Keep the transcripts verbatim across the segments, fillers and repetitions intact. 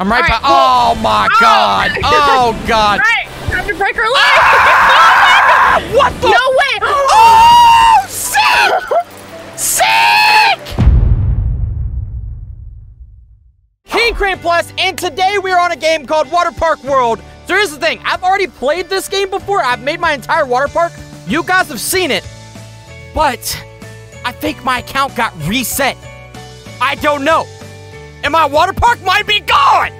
I'm right, right by. Well, oh my oh, god! Oh god! Right, time to break her leg! Ah! Oh my god! What the? No way! Oh, sick! Sick! King Crane Plus, and today we are on a game called Water Park World. So here's the thing: I've already played this game before. I've made my entire water park. You guys have seen it, but I think my account got reset. I don't know. And my water park might be gone!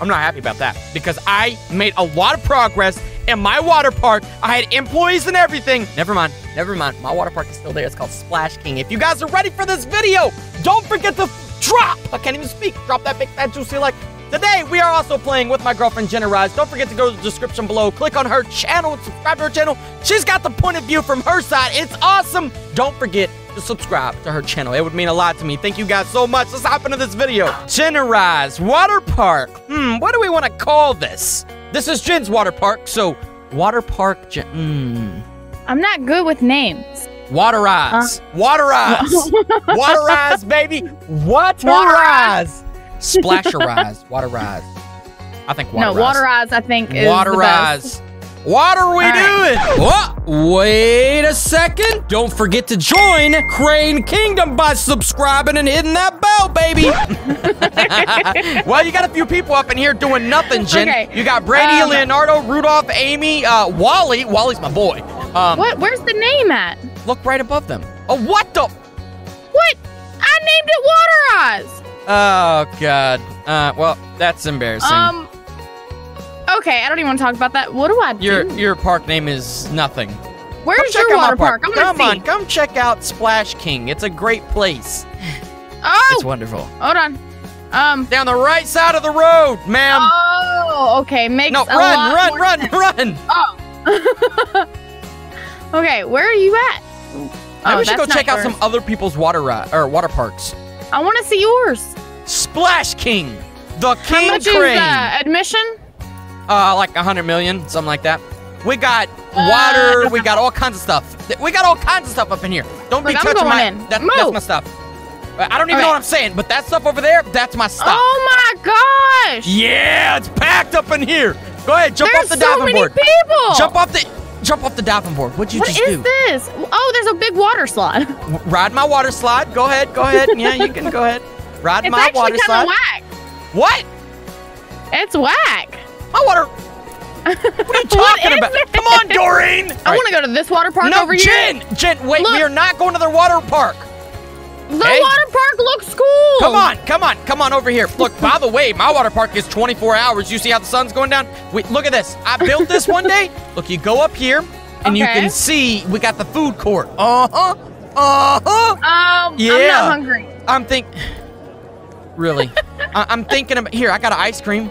I'm not happy about that because I made a lot of progress in my water park. I had employees and everything. Never mind, never mind. My water park is still there. It's called Splash King. If you guys are ready for this video, don't forget to drop. I can't even speak. Drop that big fat juicy like. Today, we are also playing with my girlfriend, Jenerize. Don't forget to go to the description below. Click on her channel and subscribe to her channel. She's got the point of view from her side. It's awesome. Don't forget to subscribe to her channel. It would mean a lot to me. Thank you guys so much. Let's hop into this video. Jenerize Water Park. Hmm, what do we want to call this? This is Jen's Water Park, so Water Park Jen. Mm. I'm not good with names. Waterize. Uh. Waterize. Waterize, baby. Waterize. Waterize. Splasherize, Waterize. I think Waterize. No, Waterize, I think is Waterize. The best. What are we right. doing? Oh, wait a second. Don't forget to join Crane Kingdom by subscribing and hitting that bell, baby. Well, you got a few people up in here doing nothing, Jen. Okay. You got Brady, um, Leonardo, Rudolph, Amy, uh, Wally. Wally's my boy. Um, what? Where's the name at? Look right above them. Oh, what the? What? I named it Waterize. Oh, God. Uh, well, that's embarrassing. Um, okay, I don't even want to talk about that. What do I do? Your, your park name is nothing. Where's your water park? park? Come see. on, come check out Splash King. It's a great place. Oh! It's wonderful. Hold on. Um, Down the right side of the road, ma'am. Oh, okay. Makes no, a run, lot run, more run, sense. run. Oh. Okay, where are you at? Maybe oh, we should go check yours. out some other people's water ride, or water parks. I want to see yours. Splash King, the King Crane. How much Crane. is uh, admission? Uh, like a hundred million, something like that. We got uh, water. We got all kinds of stuff. We got all kinds of stuff up in here. Don't Look, be touching my. That, that's my stuff. I don't even okay. know what I'm saying, but that stuff over there, that's my stuff. Oh my gosh! Yeah, it's packed up in here. Go ahead, jump there's off the so diving many board. People. Jump off the. Jump off the diving board. What'd you what just do? What is this? Oh, there's a big water slide. Ride my water slide. Go ahead. Go ahead. Yeah, you can go ahead. Ride it's my water slide. It's actually whack. What? It's whack. My water. What are you talking about? It? Come on, Doreen. I right. want to go to this water park no, over Jen, here. No, Jen. Jen, wait. Look. We are not going to the water park. The hey. water park looks cool. Come on, come on, come on over here. Look, by the way, my water park is twenty-four hours. You see how the sun's going down? Wait, look at this. I built this one day. Look, you go up here, and okay. you can see we got the food court. Uh-huh, uh-huh. Um, yeah. I'm not hungry. I'm think. Really? I I'm thinking about, here, I got an ice cream.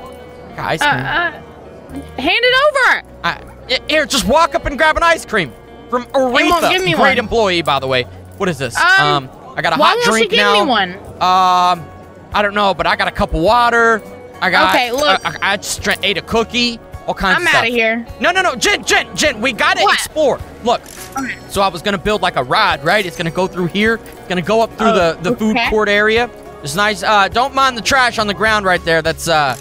I got ice cream. Uh, uh, hand it over. I, here, just walk up and grab an ice cream. From Aretha, give me great one. employee, by the way. What is this? Um. um I got a Why hot drink now. Why won't she give me one? Um, I don't know, but I got a cup of water. I got. Okay, look. I, I, I just ate a cookie. All kinds I'm of stuff. I'm out of here. No, no, no, Jen, Jen, Jen. We gotta what? explore. Look. Okay. So I was gonna build like a ride, right? It's gonna go through here. It's gonna go up through oh, the the okay. food court area. It's nice. Uh, don't mind the trash on the ground right there. That's uh.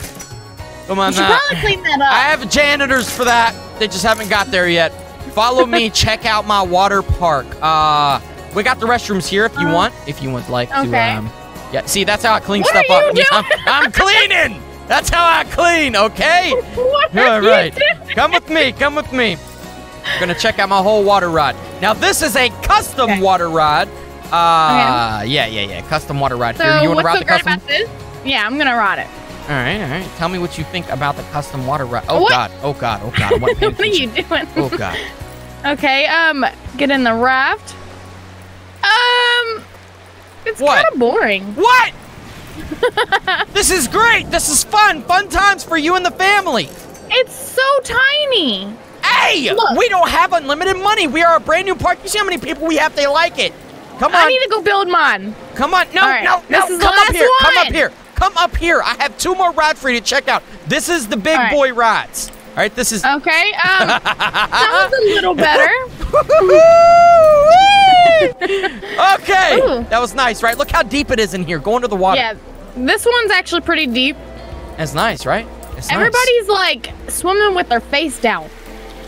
Come on. You should probably clean that up. I have janitors for that. They just haven't got there yet. Follow me. Check out my water park. Uh. We got the restrooms here if you uh, want. If you would like okay. to, um, yeah. See, that's how I clean what stuff are you up. Doing? I'm, I'm cleaning. That's how I clean. Okay. What are All right. You doing? Come with me. Come with me. I'm gonna check out my whole water ride. Now this is a custom okay. water ride. Uh, okay. yeah, yeah, yeah. Custom water ride. So here, you want to ride so the custom? About this? Yeah, I'm gonna ride it. All right, all right. Tell me what you think about the custom water ride. Oh what? God. Oh God. Oh God. What, what are you doing? Oh God. Okay. Um, get in the raft. Um, it's kind of boring. What? This is great. This is fun. Fun times for you and the family. It's so tiny. Hey, Look. we don't have unlimited money. We are a brand new park. You see how many people we have? They like it. Come on. I need to go build mine. Come on. No, right. no, no. This is Come the last up here. One. Come up here. Come up here. I have two more rides for you to check out. This is the big right. boy rides. All right, this is. Okay. Um, that was a little better. Okay, Ooh. that was nice, right? Look how deep it is in here. Go into the water. Yeah, this one's actually pretty deep. That's nice, right? It's Everybody's nice. like swimming with their face down.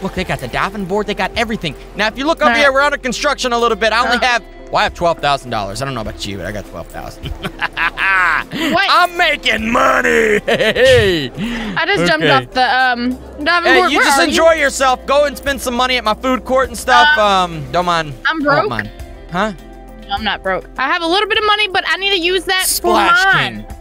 Look, they got the diving board. They got everything. Now, if you look over here, we're under construction a little bit. I only uh, have, well, I have twelve thousand dollars. I don't know about you, but I got twelve thousand dollars. I'm making money. Hey. I just okay. jumped off the um, diving hey, board. You Where just enjoy you? yourself. Go and spend some money at my food court and stuff. Um, um don't mind. I'm broke. Don't mind. Huh? I'm not broke. I have a little bit of money, but I need to use that Splash for mine. King.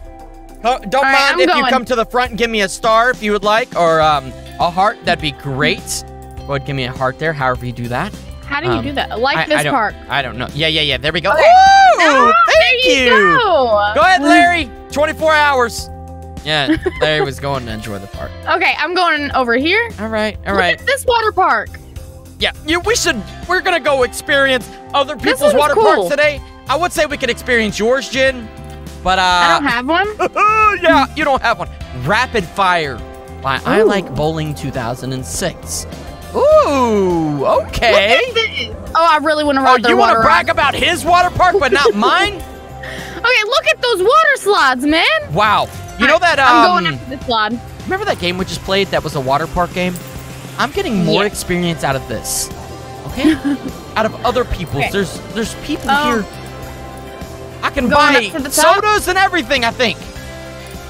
Oh, don't All mind right, if going. you come to the front and give me a star if you would like, or um, a heart. That'd be great. Go ahead, give me a heart there, however you do that. How do you um, do that? Like I, this I part. I don't know. Yeah, yeah, yeah. There we go. Okay. Ooh, oh, thank there you. you. Go. go ahead, Larry. twenty-four hours. Yeah, Larry was going to enjoy the park. Okay, I'm going over here. All right, all Look right. At this water park. Yeah, you, we should, we're going to go experience other people's water cool. parks today. I would say we could experience yours, Jen. But, uh, I don't have one? Yeah, you don't have one. Rapid fire. By Ooh. I Like Bowling two thousand six. Ooh, okay. Oh, I really want to ride oh, the water. Oh, you want to brag about his water park, but not mine? Okay, look at those water slides, man. Wow. You I, know that, um... I'm going after the slide. Remember that game we just played that was a water park game? I'm getting more yeah. experience out of this. Okay? Out of other people's. Okay. There's, there's people um, here... I can buy sodas and everything, I think.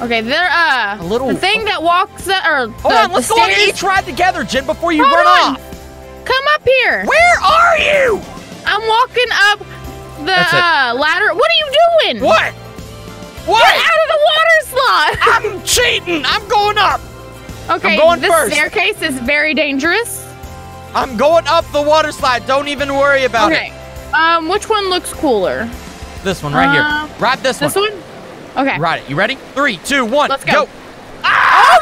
Okay, they're, uh, a little, the thing that walks, uh, or Hold the, on, let's go on each ride together, Jen, before you Hold run on. off. Come up here. Where are you? I'm walking up the uh, ladder. What are you doing? What? What? Get out of the water slot. I'm cheating. I'm going up. Okay, I'm going this first. staircase is very dangerous. I'm going up the water slide. Don't even worry about okay. it. Okay, um, which one looks cooler? This one right uh, here. Ride this, this one. This one? Okay. Ride it. You ready? Three, two, one. Let's go. go. Ah!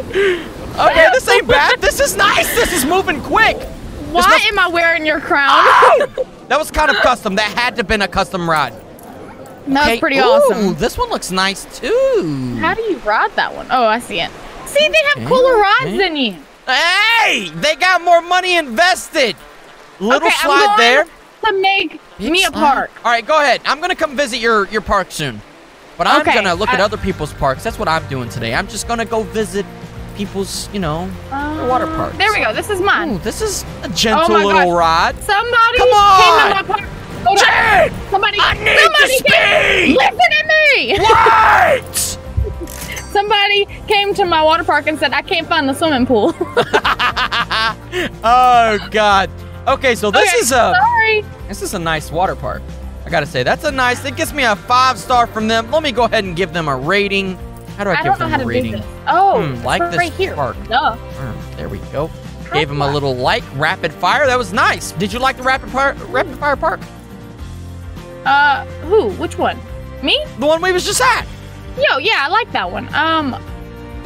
Oh, okay, this ain't bad. This is nice. This is moving quick. Why must... am I wearing your crown? Oh! That was kind of custom. That had to have been a custom ride. That okay. was pretty Ooh, awesome. This one looks nice, too. How do you ride that one? Oh, I see it. See, they have okay. cooler rides okay. than you. Hey, they got more money invested. Little okay, slide I'm going there. To make Big me slide. a park. All right, go ahead. I'm gonna come visit your your park soon, but I'm okay, gonna look I, at other people's parks. That's what I'm doing today. I'm just gonna go visit people's, you know, uh, their water parks. There we go. This is mine. Ooh, this is a gentle oh little God. ride. Somebody come on. came to my park. Hold Jen, on. Somebody, I need somebody to came, speak. Listen to me. What? Somebody came to my water park and said I can't find the swimming pool. Oh God. Okay, so this okay, is a sorry. this is a nice water park. I gotta say, that's a nice. It gets me a five star from them. Let me go ahead and give them a rating. How do I, I give them a rating? Oh, mm, like right this here. park. Duh. Mm, there we go. How Gave them a little like rapid fire. That was nice. Did you like the rapid fire rapid fire park? Uh, who? Which one? Me? The one we was just at. Yo, yeah, I like that one. Um.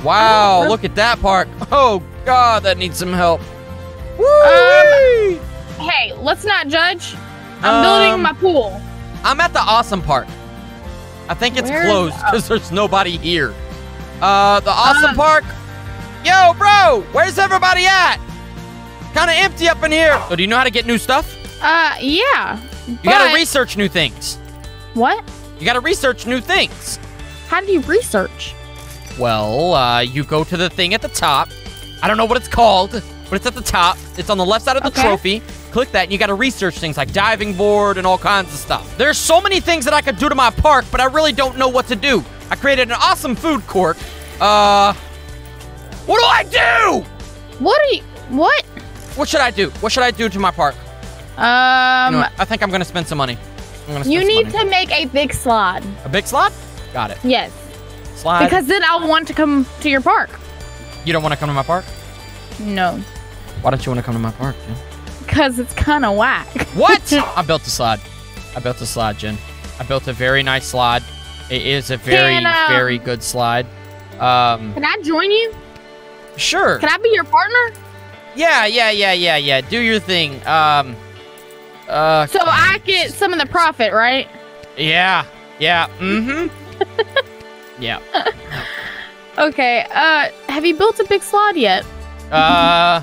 Wow, look at that park. Oh God, that needs some help. Um, hey, let's not judge. I'm um, building my pool. I'm at the awesome park. I think it's Where closed because the there's nobody here. Uh, the awesome um, park. Yo, bro, where's everybody at? Kind of empty up in here. So do you know how to get new stuff? Uh, yeah. You gotta research new things. What? You gotta research new things. How do you research? Well, uh, you go to the thing at the top. I don't know what it's called. But it's at the top. It's on the left side of the okay. trophy. Click that, and you got to research things like diving board and all kinds of stuff. There's so many things that I could do to my park, but I really don't know what to do. I created an awesome food court. Uh, what do I do? What are you? What? What should I do? What should I do to my park? Um, you know, I think I'm gonna spend some money. I'm gonna spend you need some money. to make a big slide. A big slide? Got it. Yes. Slide. Because then I'll want to come to your park. You don't want to come to my park? No. Why don't you want to come to my park, Jen? Because it's kind of whack. What? I built a slide. I built a slide, Jen. I built a very nice slide. It is a very, can, um, very good slide. Um, can I join you? Sure. Can I be your partner? Yeah, yeah, yeah, yeah, yeah. Do your thing. Um, uh, so I get some of the profit, right? Yeah. Yeah. Mm-hmm. Yeah. Okay. Uh, have you built a big slide yet? Uh...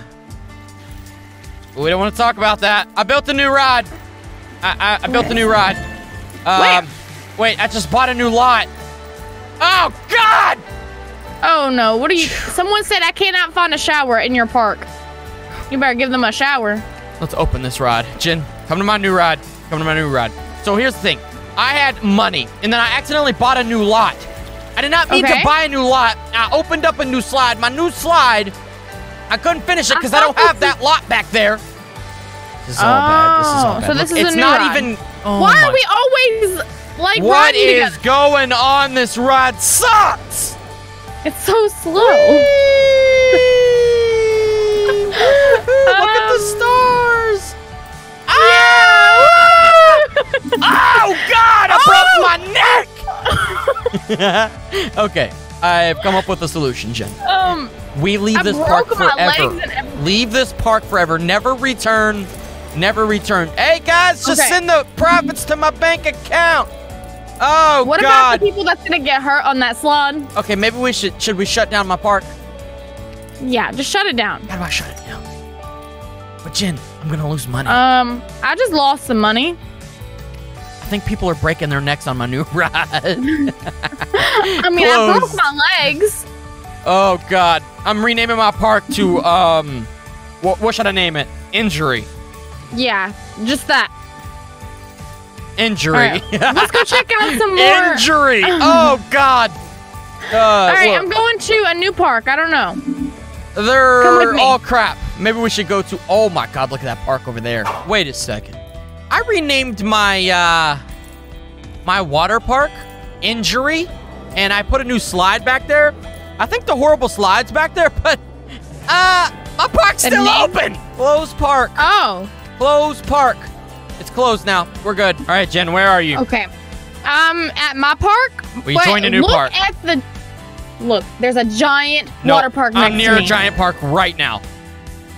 We don't want to talk about that. I built a new ride. I, I, I built a new ride. Um, wait, I just bought a new lot. Oh, God! Oh no, what are you? Someone said I cannot find a shower in your park. You better give them a shower. Let's open this ride. Jen, come to my new ride. Come to my new ride. So here's the thing. I had money, and then I accidentally bought a new lot. I did not need okay. to buy a new lot. I opened up a new slide. My new slide, I couldn't finish it because I, I don't have that lot back there. This is oh, all bad. This is all bad. So this Look, is it's a new not ride. even. Oh Why my. are we always like? What is together? going on? This ride sucks. It's so slow. Look um, at the stars. Ah! Yeah. Oh God! I oh. broke my neck. Okay, I've come up with a solution, Jen. Um, we leave I this park forever. Leave this park forever. Never return. Never return. Hey guys, just okay. send the profits to my bank account. Oh what God. What about the people that's gonna get hurt on that slide? Okay, maybe we should. Should we shut down my park? Yeah, just shut it down. How do I shut it down? But Jen, I'm gonna lose money. Um, I just lost some money. I think people are breaking their necks on my new ride. I mean, Close. I broke my legs. Oh God, I'm renaming my park to um, what, what should I name it? Injury. Yeah, just that. Injury. Right. Let's go check out some more. Injury. Oh, God. Uh, all right, look. I'm going to a new park. I don't know. They're all crap. Maybe we should go to... Oh, my God. Look at that park over there. Wait a second. I renamed my, uh, my water park Injury, and I put a new slide back there. I think the horrible slide's back there, but uh, my park's still open. Closed park. Oh. Closed park. It's closed now. We're good. All right, Jen, where are you? Okay. Um, at my park. We joined a new look park. Look at the... Look, there's a giant nope, water park next I'm near to me. a giant park right now.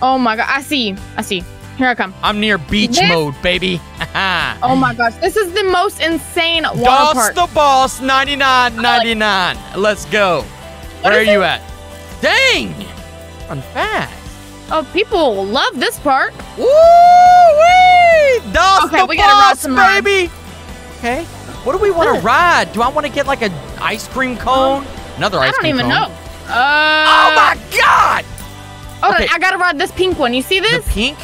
Oh, my God. I see. I see. Here I come. I'm near beach this... mode, baby. Oh, my gosh. This is the most insane water Doss park. Doss the boss, ninety-nine ninety-nine. Like... Let's go. What where are you it? at? Dang. I'm fast. Oh, people love this park. Woo-wee! Doss okay, the we boss, gotta ride baby! Ride. Okay, what do we want to ride? Do I want to get like an ice cream cone? Another ice cream cone? I don't even cone. know. Uh, oh my God! Hold okay. on, I gotta ride this pink one. You see this? The pink?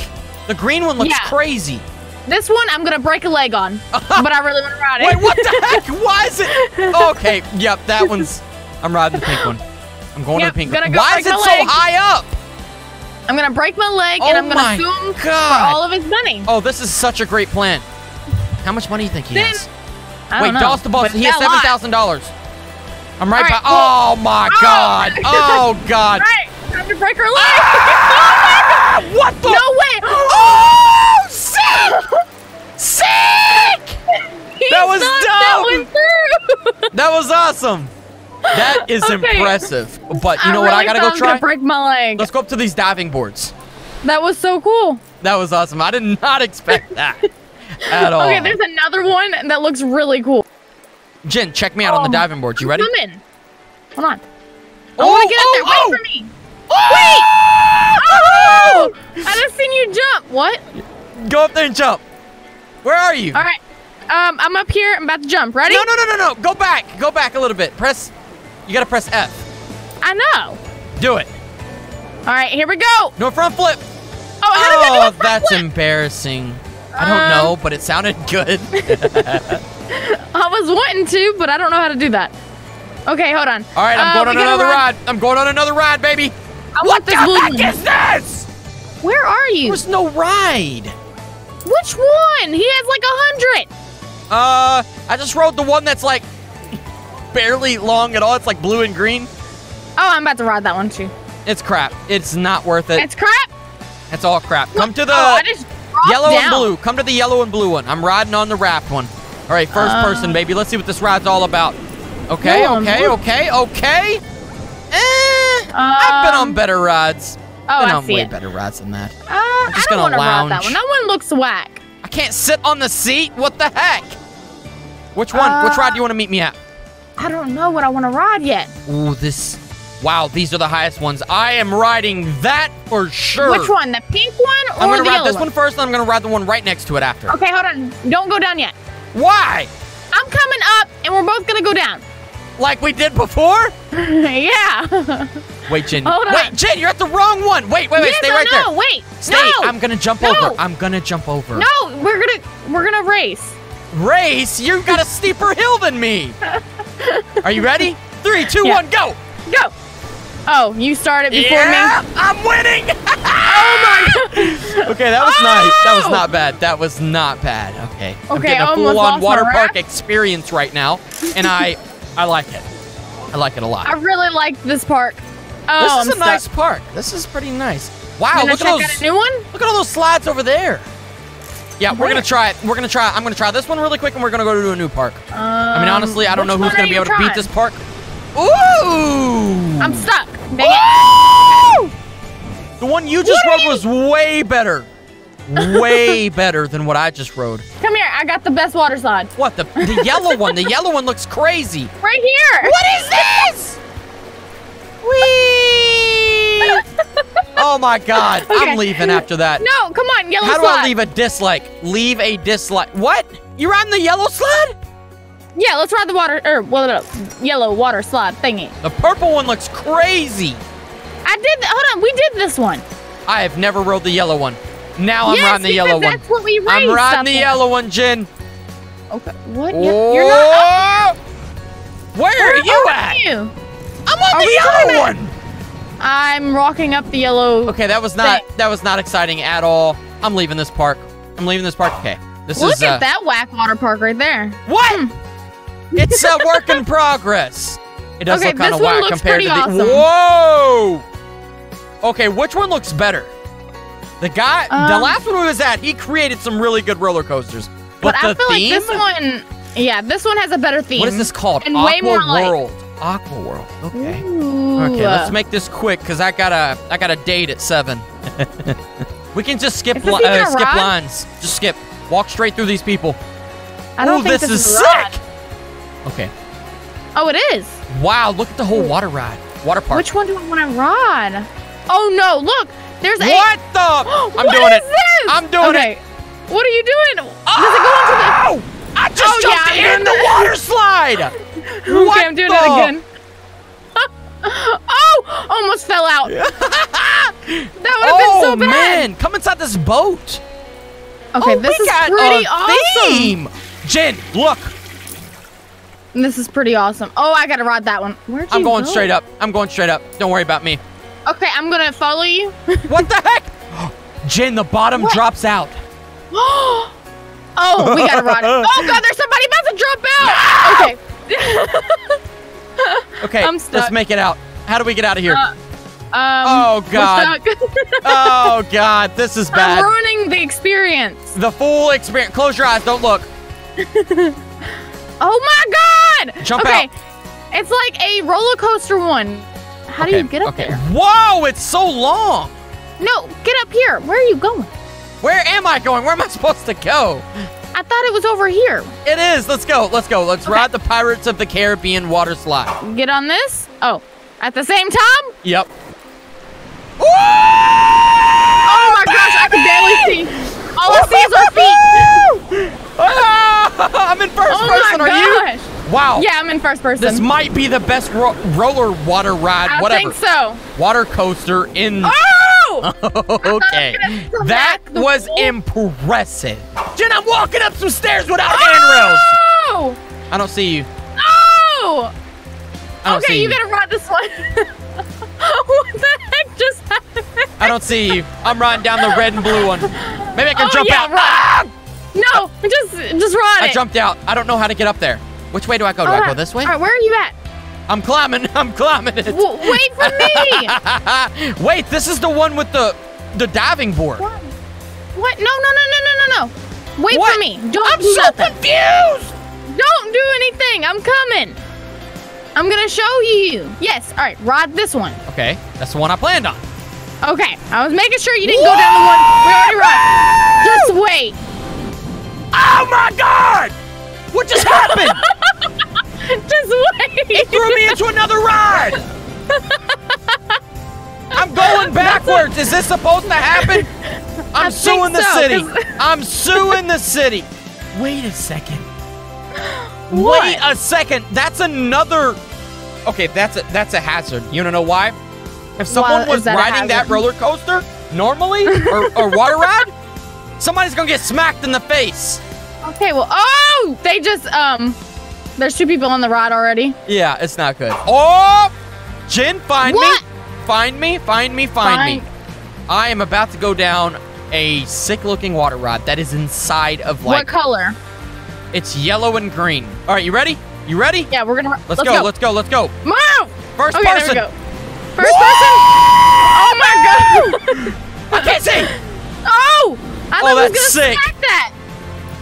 The green one looks yeah. crazy. This one, I'm gonna break a leg on, but I really want to ride it. Wait, what the heck? Why is it? Okay, yep, that one's, I'm riding the pink one. I'm going yep, to the pink one. Go Why is it so leg. high up? I'm gonna break my leg, oh and I'm gonna sue him for all of his money. Oh, this is such a great plan. How much money do you think he then, has? I don't Wait, Doss the boss, he has seven thousand dollars. I'm right, right by. Well, oh my oh. God! Oh God! Right, time to break her leg. Ah! Oh my God! What the? No way! Oh, sick! Sick! He that was dumb. That, that was awesome. That is okay. impressive, but you know I really what I gotta go try? I'm gonna break my leg. Let's go up to these diving boards. That was so cool. That was awesome. I did not expect that at all. Okay, there's another one that looks really cool. Jen, check me out oh, on the diving board. You ready? Come in. Hold on. I oh, wanna get oh, up there. Wait oh. for me. Oh. Wait! Oh! I just seen you jump. What? Go up there and jump. Where are you? All right. Um, I'm up here. I'm about to jump. Ready? No, no, no, no, no. Go back. Go back a little bit. Press... You gotta press F. I know. Do it. All right, here we go. Do a front flip. Oh, how did oh, I do a front that's flip? embarrassing. I don't um, know, but it sounded good. I was wanting to, but I don't know how to do that. Okay, hold on. All right, I'm uh, going on another ride. ride. I'm going on another ride, baby. I what the heck one. is this? Where are you? There's no ride. Which one? He has like a hundred. Uh, I just rode the one that's like barely long at all. It's like blue and green. Oh, I'm about to ride that one too. It's crap. It's not worth it. It's crap? It's all crap. Come to the oh, yellow down. and blue. Come to the yellow and blue one. I'm riding on the wrapped one. All right, first uh, person, baby. Let's see what this ride's all about. Okay, okay, okay, okay. Eh, um, I've been on better rides. Oh, I've been I on see way it. better rides than that. Uh, I'm just I don't want to ride that one. That one looks whack. I can't sit on the seat. What the heck? Which one? Uh, Which ride do you want to meet me at? I don't know what I want to ride yet. Ooh, this... Wow, these are the highest ones. I am riding that for sure. Which one? The pink one or I'm gonna the ride this one, one first, and I'm going to ride the one right next to it after. Okay, hold on. Don't go down yet. Why? I'm coming up, and we're both going to go down. like we did before? Yeah. Wait, Jen. Hold on. Wait, Jen, you're at the wrong one. Wait, wait, wait. Yes, stay right no, there. Wait. Stay. No. I'm gonna jump no. over. I'm gonna jump over. No, we're gonna we're gonna race. Race? You've got a steeper hill than me. Are you ready? Three, two, yeah. one, go. Go. Oh, you started before yeah, me. I'm winning. Oh my. Okay, that was oh. nice. That was not bad. That was not bad. Okay. Okay. I'm getting a full-on water park experience right now, and I, I like it. I like it a lot. I really like this park. Oh, this is I'm a stuck. nice park. This is pretty nice. Wow, look at those. Out a new one? Look at all those slides over there. Yeah, we're gonna try it. We're gonna try. I'm gonna try this one really quick, and we're gonna go to a new park. Um, I mean, honestly, I don't know who's gonna be able trying? to beat this park. Ooh! I'm stuck. Dang it. The one you just what rode you? was way better, way better than what I just rode. Come here, I got the best water slide. What the the yellow one? The yellow one looks crazy. Right here. What is this? Whee! Oh my God! Okay. I'm leaving after that. No, come on, yellow slide. How do slide. I leave a dislike? Leave a dislike. What? You're on the yellow slide? Yeah, let's ride the water. Er, well, no, yellow water slide thingy. The purple one looks crazy. I did. Hold on, we did this one. I have never rode the yellow one. Now yes, I'm riding the yellow one. That's what we I'm riding something. the yellow one, Jen. Okay. What? Oh. You're not. Up. Where, Where are you are at? You? I'm on are the yellow one. I'm rocking up the yellow. Okay, that was not thing. that was not exciting at all. I'm leaving this park. I'm leaving this park. Okay, this Look is. Look at uh, that whack water park right there. What? Hmm. It's a work in progress. It does okay, look kind of whack compared to the. Awesome. Whoa. Okay, which one looks better? The guy, um, the last one we was at, he created some really good roller coasters. But, but I the feel theme? like this one, yeah, this one has a better theme. What is this called? And Aqua way more World. Like Aqua World. Okay. Ooh. Okay, let's make this quick because I got a I got a date at seven. We can just skip li uh, skip ride? lines. Just skip. Walk straight through these people. I don't Ooh, think this, this is, is sick. Okay. Oh, it is. Wow, look at the whole water ride. Water park. Which one do I want to ride? Oh no, look. There's What a the I'm what doing is it. This? I'm doing okay. it. What are you doing? Does oh! it go into the I just oh, jumped yeah, in the water slide. Okay, what I'm doing the? it again. Oh! Almost fell out. That would have oh, been so bad. Man. Come inside this boat. Okay, oh, this is pretty awesome. Theme. Jen, look. This is pretty awesome. Oh, I gotta ride that one. Where'd you I'm going go? straight up. I'm going straight up. Don't worry about me. Okay, I'm gonna follow you. What the heck? Jen, the bottom what? drops out. Oh, we gotta ride it. Oh God, there's somebody about to drop out. No! Okay. Okay, I'm stuck. Let's make it out. How do we get out of here? Uh, um, oh God. Oh God, this is bad. I'm ruining the experience. The full experience. Close your eyes. Don't look. Oh my God. Jump okay. out. It's like a roller coaster one. How okay. do you get up okay. there? Whoa, it's so long. No, get up here. Where are you going? Where am I going? Where am I supposed to go? I thought it was over here. It is. Let's go. Let's go. Let's okay. ride the Pirates of the Caribbean water slide. Get on this. Oh, at the same time? Yep. Ooh, oh my baby! gosh, I can barely see. All I see is our feet. Oh, I'm in first oh person. Are gosh. you? Wow. Yeah, I'm in first person. This might be the best ro roller water ride. I whatever. I think so. Water coaster in. Oh! Okay, that was impressive. Jen, I'm walking up some stairs without oh! handrails. I don't see you. Oh! No! Okay, you gotta ride this one. What the heck just happened? I don't see you. I'm riding down the red and blue one. Maybe I can oh, jump yeah, out. Right. No, just just ride it. I jumped out. I don't know how to get up there. Which way do I go? Do All I right. go this way? All right, where are you at? I'm climbing. I'm climbing it. W wait for me. Wait, this is the one with the the diving board. What? What? No, no, no, no, no, no, no. Wait what? for me. Don't I'm do so nothing. confused. Don't do anything. I'm coming. I'm going to show you. Yes. All right. Ride this one. Okay. That's the one I planned on. Okay. I was making sure you didn't Whoa! go down the one we already ride. Just wait. Oh, my God. What just happened? Just wait. It threw me into another ride. I'm going backwards. Is this supposed to happen? I'm I suing the so, city. I'm suing the city. Wait a second. What? Wait a second. That's another Okay, that's a, that's a hazard. You don't know why? If someone well, was that riding that roller coaster normally, or, or water ride, somebody's gonna get smacked in the face. Okay, well, oh, they just, um, there's two people on the ride already. Yeah, it's not good. Oh, Jen, find what? me. Find me, find me, find, find me. I am about to go down a sick-looking water rod that is inside of, like... What color? It's yellow and green. All right, you ready? You ready? Yeah, we're gonna... Let's, let's go, go, let's go, let's go. Move! First okay, person. There we go. First Whoa! person. Oh, my God. I can't see. Oh, I thought oh, that's I was gonna sick. smack that.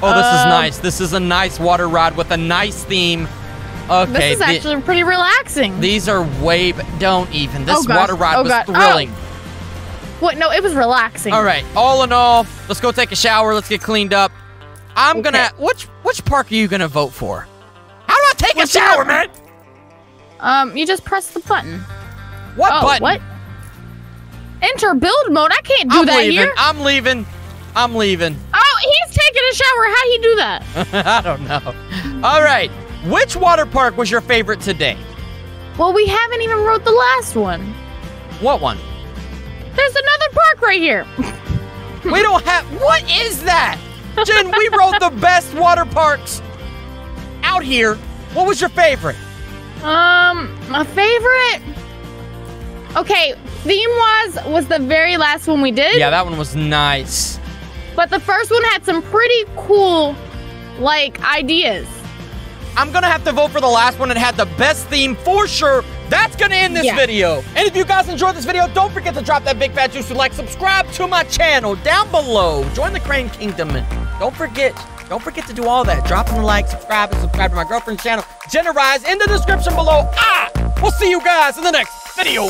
Oh, this um, is nice. This is a nice water rod with a nice theme. Okay. This is actually the, pretty relaxing. These are way... Don't even. This oh, water rod oh, was God. thrilling. Oh. What? No, it was relaxing. All right. All in all, let's go take a shower. Let's get cleaned up. I'm okay. gonna... Which which park are you gonna vote for? How do I take What's a shower, man? Um, you just press the button. What oh, button? What? Enter build mode. I can't do I'm that leaving. here. I'm leaving. I'm leaving. Oh, he's taking a shower. How do you do that? I don't know. All right. Which water park was your favorite today? Well, we haven't even wrote the last one. What one? There's another park right here. We don't have... What is that? Jen, we rode the best water parks out here. What was your favorite? Um, my favorite? Okay, theme-wise was the very last one we did. Yeah, that one was nice. But the first one had some pretty cool, like, ideas. I'm going to have to vote for the last one. It had the best theme for sure. That's going to end this yeah. video. And if you guys enjoyed this video, don't forget to drop that big fat juice to like, subscribe to my channel down below. Join the Crane Kingdom. And don't forget, don't forget to do all that. Drop a like, subscribe, and subscribe to my girlfriend's channel, Jenerize, in the description below. Ah, we'll see you guys in the next video.